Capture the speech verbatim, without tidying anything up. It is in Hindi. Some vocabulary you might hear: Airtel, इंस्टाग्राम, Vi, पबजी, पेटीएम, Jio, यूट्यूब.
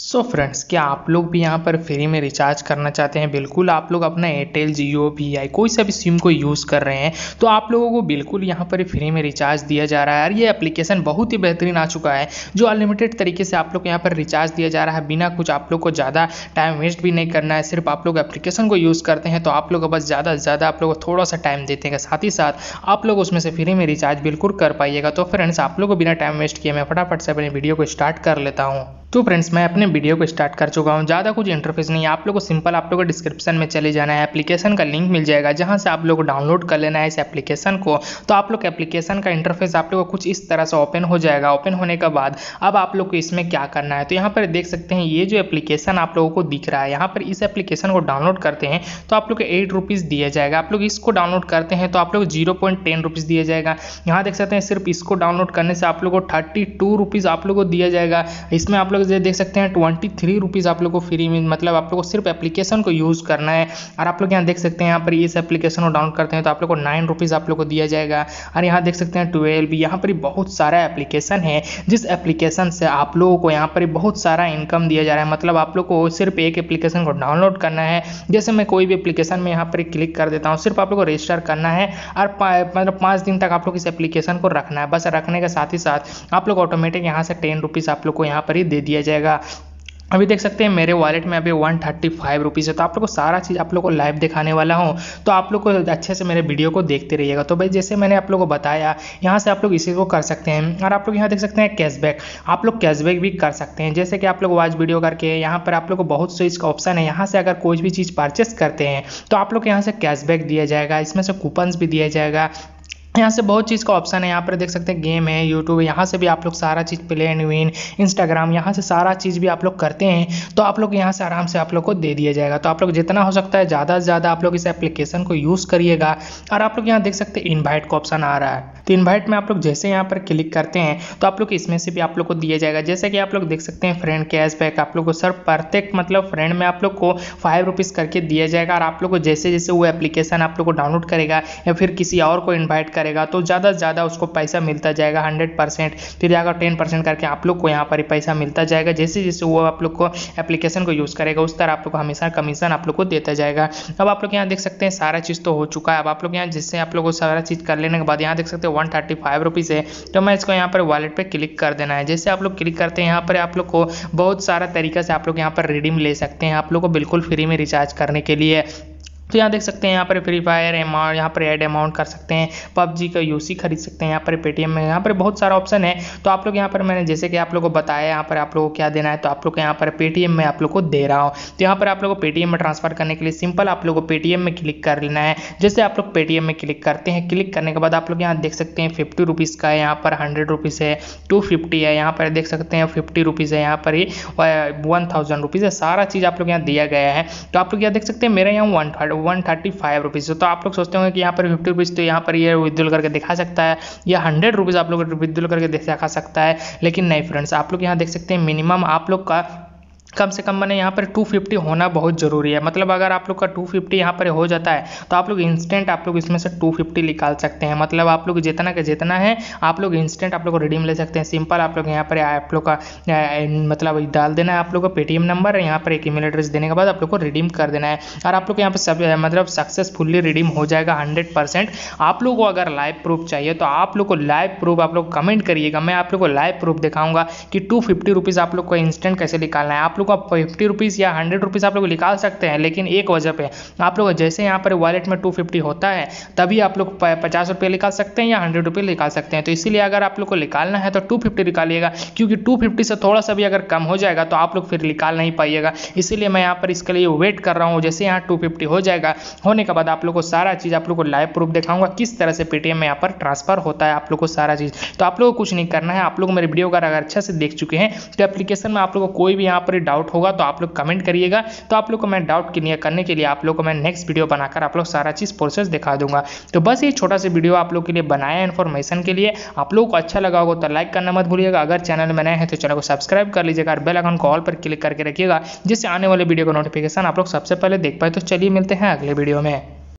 सो so फ्रेंड्स, क्या आप लोग भी यहाँ पर फ्री में रिचार्ज करना चाहते हैं? बिल्कुल, आप लोग अपना एयरटेल, जियो, वी आई कोई सा भी सिम को यूज़ कर रहे हैं तो आप लोगों को बिल्कुल यहाँ पर फ्री में रिचार्ज दिया जा रहा है। और ये एप्लीकेशन बहुत ही बेहतरीन आ चुका है जो अनलिमिटेड तरीके से आप लोग को यहाँ पर रिचार्ज दिया जा रहा है, बिना कुछ आप लोग को ज़्यादा टाइम वेस्ट भी नहीं करना है। सिर्फ आप लोग एप्लीकेशन को यूज़ करते हैं तो आप लोग बस ज़्यादा से ज़्यादा आप लोग को थोड़ा सा टाइम देते हैं, साथ ही साथ आप लोग उसमें से फ्री में रिचार्ज बिल्कुल कर पाइएगा। तो फ्रेंड्स, आप लोग को बिना टाइम वेस्ट किए मैं फटाफट से अपनी वीडियो को स्टार्ट कर लेता हूँ। तो फ्रेंड्स, मैं अपने वीडियो को स्टार्ट कर चुका हूँ, ज़्यादा कुछ इंटरफेस नहीं है। आप लोगों को सिंपल आप लोगों को डिस्क्रिप्शन में चले जाना है, एप्लीकेशन का लिंक मिल जाएगा जहाँ से आप लोगों को डाउनलोड कर लेना है इस एप्लीकेशन को। तो आप लोग एप्लीकेशन का इंटरफेस आप लोगों को कुछ इस तरह से ओपन हो जाएगा। ओपन होने के बाद अब आप लोग को इसमें क्या करना है तो यहाँ पर देख सकते हैं ये जो एप्लीकेशन आप लोगों को दिख रहा है, यहाँ पर इस एप्लीकेशन को डाउनलोड करते हैं तो आप लोग को एट रुपीज़ दिया जाएगा। आप लोग इसको डाउनलोड करते हैं तो आप लोग जीरो पॉइंट टेन रुपीज़ दिया जाएगा। यहाँ देख सकते हैं सिर्फ इसको डाउनलोड करने से आप लोग को थर्टी टू रुपीज़ आप लोग को दिया जाएगा। इसमें आप लोग देख सकते हैं ट्वेंटी थ्री रुपीज़ आप लोग को फ्री में, मतलब आप लोग को सिर्फ एप्लीकेशन को यूज़ करना है। और आप लोग यहाँ देख सकते हैं यहाँ पर इस एप्लीकेशन को डाउनलोड करते हैं तो आप लोग को नाइन रुपीज़ आप लोग को दिया जाएगा। और यहाँ देख सकते हैं ट्वेल्व, यहाँ पर बहुत सारा एप्लीकेशन है जिस एप्लीकेशन से आप लोगों को यहाँ पर बहुत सारा इनकम दिया जा रहा है। मतलब आप लोग को सिर्फ एक एप्लीकेशन को डाउनलोड करना है। जैसे मैं कोई भी एप्लीकेशन में यहाँ पर क्लिक कर देता हूँ, सिर्फ आप लोग को रजिस्टर करना है और मतलब पाँच दिन तक आप लोग इस एप्लीकेशन को रखना है। बस रखने के साथ ही साथ आप लोग ऑटोमेटिक यहाँ से टेन रुपीज़ आप लोग को यहाँ पर ही दे दिया जाएगा। अभी देख सकते हैं मेरे वॉलेट में अभी वन थर्टी फाइव रुपीज़ है। तो आप लोग को सारा चीज़ आप लोग को लाइव दिखाने वाला हूँ, तो आप लोग को अच्छे से मेरे वीडियो को देखते रहिएगा। तो भाई जैसे मैंने आप लोग को बताया, यहाँ से आप लोग इसी को कर सकते हैं। और आप लोग यहाँ देख सकते हैं कैशबैक, आप लोग कैशबैक भी कर सकते हैं। जैसे कि आप लोग वॉच वीडियो करके यहाँ पर आप लोग को बहुत से इसका ऑप्शन है, यहाँ से अगर कोई भी चीज़ परचेस करते हैं तो आप लोग को यहाँ से कैशबैक दिया जाएगा। इसमें से कूपन्स भी दिया जाएगा, यहाँ से बहुत चीज़ का ऑप्शन है। यहाँ पर देख सकते हैं गेम है, यूट्यूब, यहाँ से भी आप लोग सारा चीज़ प्ले एंड विन, इंस्टाग्राम, यहाँ से सारा चीज़ भी आप लोग करते हैं तो आप लोग यहाँ से आराम से आप लोग को दे दिया जाएगा। तो आप लोग जितना हो सकता है ज़्यादा से ज़्यादा आप लोग इस एप्लीकेशन को यूज़ करिएगा। और आप लोग यहाँ देख सकते हैं इन्वाइट का ऑप्शन आ रहा है, तो इन्वाइट में आप लोग जैसे यहाँ पर क्लिक करते हैं तो आप लोग इसमें से भी आप लोग को दिया जाएगा। जैसे कि आप लोग देख सकते हैं फ्रेंड कैशबैक, आप लोग को सर प्रत्येक मतलब फ्रेंड में आप लोग को फाइव रुपीज़ करके दिया जाएगा। और आप लोग को जैसे जैसे वो एप्लीकेशन आप लोग को डाउनलोड करेगा या फिर किसी और को इन्वाइट करेगा तो ज़्यादा से ज़्यादा उसको पैसा मिलता जाएगा हंड्रेड परसेंट, फिर जाकर टेन परसेंट करके आप लोग को यहाँ पर पैसा मिलता जाएगा। जैसे जैसे वो आप लोग को एप्लीकेशन को यूज़ करेगा उस तरह आप लोग को हमेशा कमीशन आप लोग को देता जाएगा। अब आप लोग यहाँ देख सकते हैं सारा चीज़ तो हो चुका है। अब आप लोग यहाँ जिससे आप लोग को सारा चीज़ कर लेने के बाद यहाँ देख सकते हैं वन थर्टी फाइव रुपीज़ है, तो मैं इसको यहाँ पर वॉलेट पर क्लिक कर देना है। जैसे आप लोग क्लिक करते हैं यहाँ पर आप लोग को बहुत सारा तरीका से आप लोग यहाँ पर रिडीम ले सकते हैं आप लोग को बिल्कुल फ्री में रिचार्ज करने के लिए। तो यहाँ देख सकते हैं यहाँ पर फ्री फायर अमाउंट, यहाँ पर एड अमाउंट कर सकते हैं, पबजी का यूसी खरीद सकते हैं, यहाँ पर पेटीएम में, यहाँ पर बहुत सारा ऑप्शन है। तो आप लोग यहाँ पर मैंने जैसे कि आप लोगों को बताया यहाँ पर आप लोगों को क्या देना है तो आप लोग यहाँ पर पेटीएम में आप लोग को दे रहा हूँ। तो यहाँ पर आप लोग को पेटीएम में ट्रांसफर करने के लिए सिंपल आप लोग को पेटीएम में क्लिक कर लेना है। जैसे आप लोग पेटीएम में क्लिक करते हैं, क्लिक करने के बाद आप लोग यहाँ देख सकते हैं फिफ्टी रुपीज़ का है, यहाँ पर हंड्रेड रुपीज़ है, टू फिफ्टी है, यहाँ पर देख सकते हैं फिफ्टी रुपीज़ है, यहाँ पर ही वन थाउजेंड रुपीज़ है, सारा चीज़ आप लोग यहाँ दिया गया है। तो आप लोग यहाँ देख सकते हैं मेरे यहाँ one one thirty five rupees. तो आप लोग सोचते होंगे कि यहाँ पर फिफ्टी रुपीज़ तो यहाँ पर ये विद्युल करके दिखा सकता है या हंड्रेड रुपीज़ आप लोग विद्युल करके दिखा सकता है, लेकिन नहीं फ्रेंड्स, आप लोग यहाँ देख सकते हैं मिनिमम आप लोग का कम से कम मैंने यहाँ पर टू फिफ्टी होना बहुत ज़रूरी है। मतलब अगर आप लोग का टू फिफ्टी यहाँ पर हो जाता है तो आप लोग इंस्टेंट आप लोग इसमें से टू फिफ्टी निकाल सकते हैं। मतलब आप लोग जितना का जितना है आप लोग इंस्टेंट आप लोग रिडीम ले सकते हैं। सिंपल आप लोग यहाँ पर आप लोग का मतलब डाल देना है आप लोग का पेटीएम नंबर, यहाँ पर एक ईमेल एड्रेस देने के बाद आप लोग को रिडीम कर देना है। और आप लोग यहाँ पर सब मतलब सक्सेसफुली रिडीम हो जाएगा हंड्रेड परसेंट। आप लोग को अगर लाइव प्रूफ चाहिए तो आप लोग को लाइव प्रूफ आप लोग कमेंट करिएगा, मैं आप लोग को लाइव प्रूफ दिखाऊंगा कि टू फिफ्टी रुपीज़ आप लोग को इंस्टेंट कैसे निकालना है। आप लोग आप फिफ्टी रुपीज़ या हंड्रेड रुपीज़ आप लोग निकाल सकते हैं, लेकिन एक वजह पे आप लोग जैसे यहाँ पर वॉलेट में टू फिफ्टी होता है तभी आप लोग पचास रुपये निकाल सकते हैं या हंड्रेड रुपये निकाल सकते हैं। तो इसीलिए अगर आप लोग को निकालना है तो टू फिफ्टी निकालिएगा, क्योंकि टू फिफ्टी से थोड़ा सा भी अगर कम हो जाएगा तो आप लोग फिर निकाल नहीं पाइएगा। इसीलिए मैं यहाँ पर इसके लिए वेट कर रहा हूँ। जैसे यहाँ टू फिफ्टी हो जाएगा, होने के बाद आप लोग को सारा चीज़ आप लोग को लाइव प्रूफ दिखाऊंगा किस तरह से पेटीएम में यहाँ पर ट्रांसफर होता है आप लोग को सारा चीज़। तो आप लोग को कुछ नहीं करना है। आप लोग मेरे वीडियो अगर अच्छे से देख चुके हैं तो एप्लीकेशन में आप लोग को कोई भी यहाँ पर डाउट होगा तो आप लोग कमेंट करिएगा। तो आप लोग को मैं डाउट क्लियर करने के लिए आप लोग को मैं नेक्स्ट वीडियो बनाकर आप लोग सारा चीज़ प्रोसेस दिखा दूंगा। तो बस ये छोटा सा वीडियो आप लोग के लिए बनाया है इन्फॉर्मेशन के लिए। आप लोग को अच्छा लगा होगा तो लाइक करना मत भूलिएगा। अगर चैनल में नए हैं तो चैनल को सब्सक्राइब कर लीजिएगा और बेल आइकन को ऑल पर क्लिक करके रखिएगा, जिससे आने वाले वीडियो का नोटिफिकेशन आप लोग सबसे पहले देख पाए। तो चलिए मिलते हैं अगले वीडियो में।